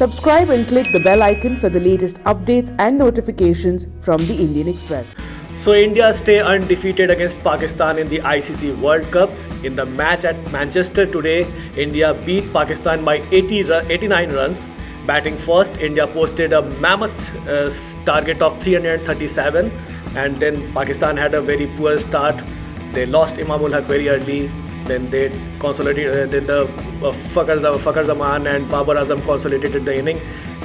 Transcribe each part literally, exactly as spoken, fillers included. Subscribe and click the bell icon for the latest updates and notifications from the Indian Express. So India stay undefeated against Pakistan in the I C C World Cup. In the match at Manchester today, India beat Pakistan by eighty-nine runs. Batting first, India posted a mammoth uh, target of three hundred thirty-seven, and then Pakistan had a very poor start. They lost Imam-ul-Haq very early. Then they consolidated. Uh, then the uh, Fakhar Zaman and Babar Azam consolidated the inning,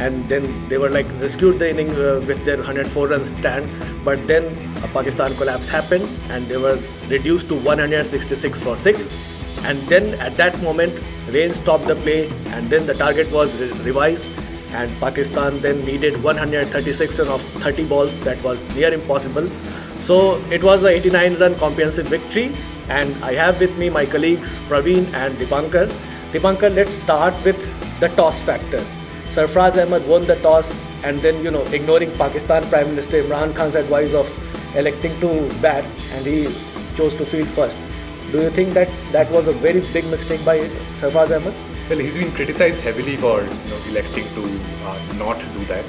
and then they were like rescued the inning uh, with their one hundred four run stand. But then a Pakistan collapse happened, and they were reduced to one hundred sixty-six for six. And then at that moment, rain stopped the play, and then the target was re revised. And Pakistan then needed one hundred thirty-six runs of thirty balls. That was near impossible. So it was an eighty-nine run comprehensive victory, and I have with me my colleagues Praveen and Dipankar. Dipankar, let's start with the toss factor. Sarfraz Ahmed won the toss, and then, you know, ignoring Pakistan Prime Minister Imran Khan's advice of electing to bat, and he chose to field first. Do you think that that was a very big mistake by Sarfraz Ahmed? Well, he's been criticized heavily for, you know, electing to uh, not do that.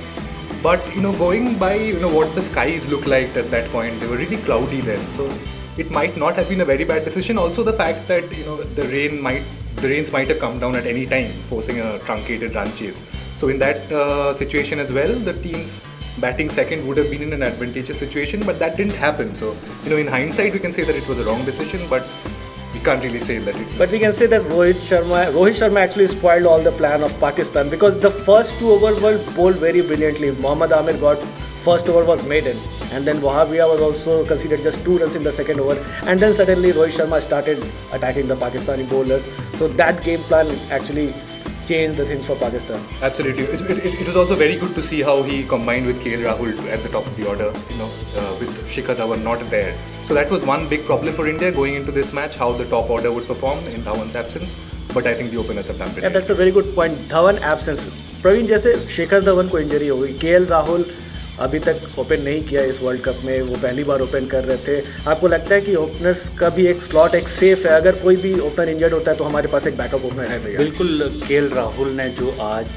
But, you know, going by, you know, what the skies looked like at that point, they were really cloudy then. So it might not have been a very bad decision. Also, the fact that, you know, the rain might, the rains might have come down at any time, forcing a truncated run chase. So in that uh, situation as well, the teams batting second would have been in an advantageous situation, but that didn't happen. So, you know, in hindsight, we can say that it was a wrong decision, but we can't really say that. It but we can say that Rohit Sharma, Rohit Sharma actually spoiled all the plan of Pakistan, because the first two overs were bowled very brilliantly. Mohammad Amir got first over was maiden, and then Wahab Riaz was also conceded just two runs in the second over, and then suddenly Rohit Sharma started attacking the Pakistani bowlers. So that game plan actually change the things for Pakistan. Absolutely. It, it, it was also very good to see how he combined with K L Rahul at the top of the order, you know, uh, with Shikhar Dhawan not there. So that was one big problem for India going into this match, how the top order would perform in Dhawan's absence. But I think the openers have done pretty well. Yeah, that's a very good point. Dhawan absence. Praveen, जैसे शिखर धवन को injury हो गई, K L Rahul अभी तक open नहीं किया इस world cup में, वो पहली बार ओपन कर रहे थे. आपको लगता है कि ओपनर्स का भी एक स्लॉट एक सेफ है, अगर कोई भी ओपनर इंजर्ड होता है तो हमारे पास एक बैकअप ओपनर है भैया? बिल्कुल. केएल राहुल ने जो आज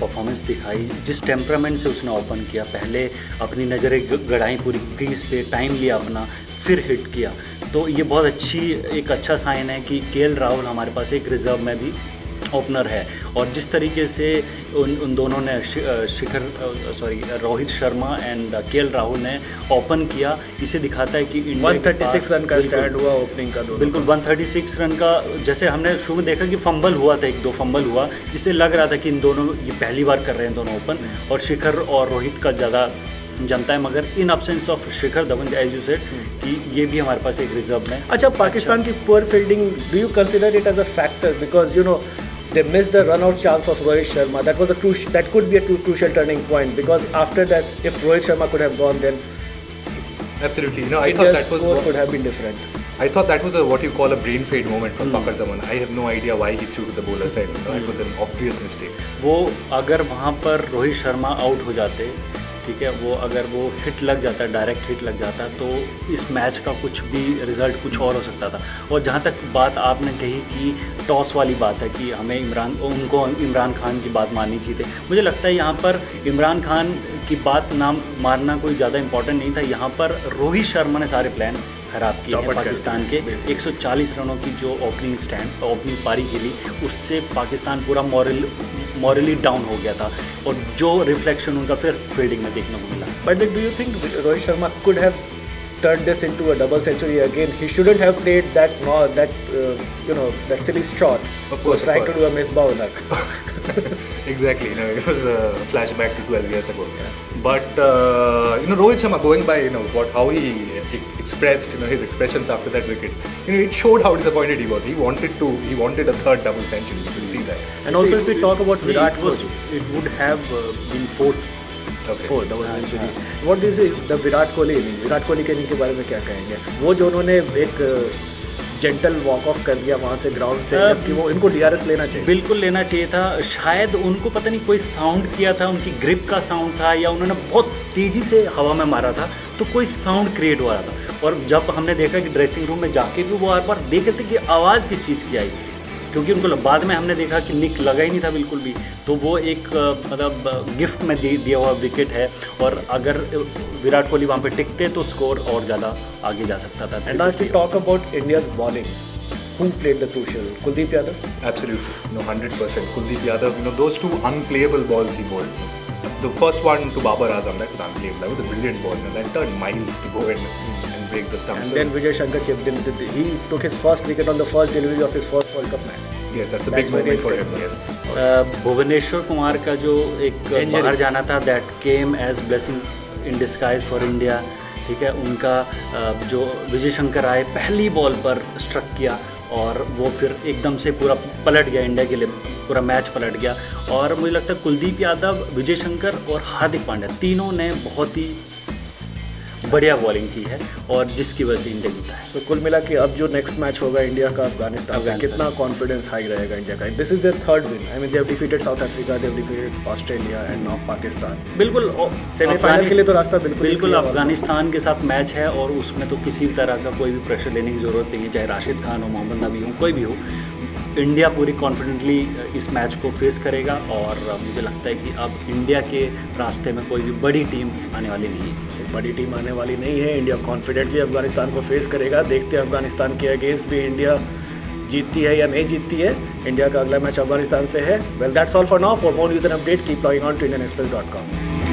परफॉर्मेंस दिखाई, जिस टेम्परामेंट से उसने ओपन किया, पहले अपनी नज़रें गड़ाई पूरी क्रीज पे, टाइम लिया अपना, फिर हिट किया, तो ये बहुत अच्छी एक अच्छा साइन है कि केएल राहुल हमारे पास एक रिजर्व में भी ओपनर है. और जिस तरीके से उन उन दोनों ने Shikhar sorry Rohit Sharma and KL Rahul ने ओपन किया, इसे दिखाता है कि एक सौ छत्तीस रन का स्टैंड हुआ ओपनिंग का. बिल्कुल एक सौ छत्तीस रन का. जैसे हमने शुरू में देखा कि फंबल हुआ था, एक दो फंबल हुआ, जिससे लग रहा था कि इन दोनों ये पहली बार कर रहे हैं दोनों ओपन, और शिखर और रोहित का ज़्यादा जनता है. मगर in absence of Shikhar Dhawan as you said कि ये भी हमारे पास एक रिजर्व है. अच्छा, पाकिस्तान की poor fielding, do you consider it as a factor? Because you know they missed the run-out chance of Rohit Sharma. That was a crucial. That could be a crucial turning point, because after that, if Rohit Sharma could have gone, then absolutely. You know, I thought that was what could have been different. I thought that was a, what you call a brain fade moment for Fakhar Zaman. I have no idea why he threw to the bowler side. You know, it was an obvious mistake. वो अगर वहाँ पर Rohit Sharma out हो जाते, ठीक है, वो अगर वो हिट लग जाता, डायरेक्ट हिट लग जाता, तो इस मैच का कुछ भी रिज़ल्ट कुछ और हो सकता था. और जहाँ तक बात आपने कही कि टॉस वाली बात है कि हमें इमरान उनको इमरान खान की बात माननी चाहिए थी, मुझे लगता है यहाँ पर इमरान खान की बात ना मानना कोई ज़्यादा इम्पोर्टेंट नहीं था. यहाँ पर रोहित शर्मा ने सारे प्लान खराब किए हैं. पाकिस्तान के एक सौ चालीस रनों की जो ओपनिंग स्टैंड ओपनिंग पारी खेली, उससे पाकिस्तान पूरा मॉरल मॉरली डाउन हो गया था, और जो रिफ्लेक्शन उनका फिर फील्डिंग में देखने को मिला. But do you think Rohit Sharma could have turned this into a double century again? He shouldn't have played that no, that uh, you know that silly shot. Of course, trying to do a miss ball. Exactly, you know, it was a flashback to twelve years ago. Yeah. But uh, you know, Rohit Sharma, going by you know what how he ex expressed you know his expressions after that wicket, you know, it showed how disappointed he was. He wanted to, he wanted a third double century. You could see that. And it's also, a, if we talk about Virat Kohli, it would have uh, been fourth. Okay. Oh, double century. Yeah. What do you say the Virat Kohli inning? Virat Kohli के inning के बारे में क्या कहेंगे? वो जो उन्होंने एक जेंटल वॉक ऑफ कर दिया वहाँ से ग्राउंड से, जबकि वो इनको डीआरएस लेना चाहिए. बिल्कुल लेना चाहिए था. शायद उनको पता नहीं कोई साउंड किया था, उनकी ग्रिप का साउंड था, या उन्होंने बहुत तेज़ी से हवा में मारा था, तो कोई साउंड क्रिएट हो रहा था. और जब हमने देखा कि ड्रेसिंग रूम में जाके भी वो हर बार देख रहे थे कि आवाज़ किस चीज़ की आई, क्योंकि उनको बाद में हमने देखा कि निक लगा ही नहीं था बिल्कुल भी, तो वो एक मतलब गिफ्ट में दिया हुआ विकेट है और अगर विराट कोहली वहाँ पे टिकते तो स्कोर और ज़्यादा आगे जा सकता था। And now we talk about India's bowling, who played the crucial role? Kuldeep Yadav? Absolutely, no, one hundred percent. Kuldeep Yadav, you know, those two unplayable balls he bowled. The first one to Babar Azam, that was unplayable. That was a brilliant ball. And that turned miles to go in and break the stumps. And then Vijay Shankar chipped in. He took his first wicket on the first delivery of his first World Cup match. Yes, that's a that's big moment for him. Yes. Uh, Bhuvneshwar Kumar का जो एक बाहर जाना था, that came as blessing in disguise for India. ठीक है, उनका जो विजय शंकर आए पहली बॉल पर स्ट्रक किया और वो फिर एकदम से पूरा पलट गया, इंडिया के लिए पूरा मैच पलट गया। और मुझे लगता है कुलदीप यादव, विजय शंकर और हार्दिक पांड्या तीनों ने बहुत ही बढ़िया बॉलिंग की है और जिसकी वजह से इंडिया जीता है। तो so, कुल मिला के अब जो नेक्स्ट मैच होगा इंडिया का अफगानिस्तान से, कितना कॉन्फिडेंस हाई रहेगा इंडिया का? This is their third win. I mean they have defeated South Africa, they have defeated Australia and now Pakistan. बिल्कुल सेमीफाइनल के लिए तो रास्ता बिल्कुल बिल्कुल अफगानिस्तान के साथ मैच है और उसमें तो किसी भी तरह का कोई भी प्रेशर लेने की जरूरत नहीं है, चाहे राशिद खान हो, मोहम्मद अमीर हो, कोई भी हो। इंडिया पूरी कॉन्फिडेंटली इस मैच को फेस करेगा और मुझे लगता है कि अब इंडिया के रास्ते में कोई भी बड़ी टीम आने वाली नहीं है। बड़ी टीम आने वाली नहीं है, इंडिया कॉन्फिडेंटली अफगानिस्तान को फेस करेगा। देखते हैं अफगानिस्तान के अगेंस्ट भी इंडिया जीतती है या नहीं जीतती है। इंडिया का अगला मैच अफगानिस्तान से है। Well that's all for now. For more news and update keep logging on to Indian Express dot com.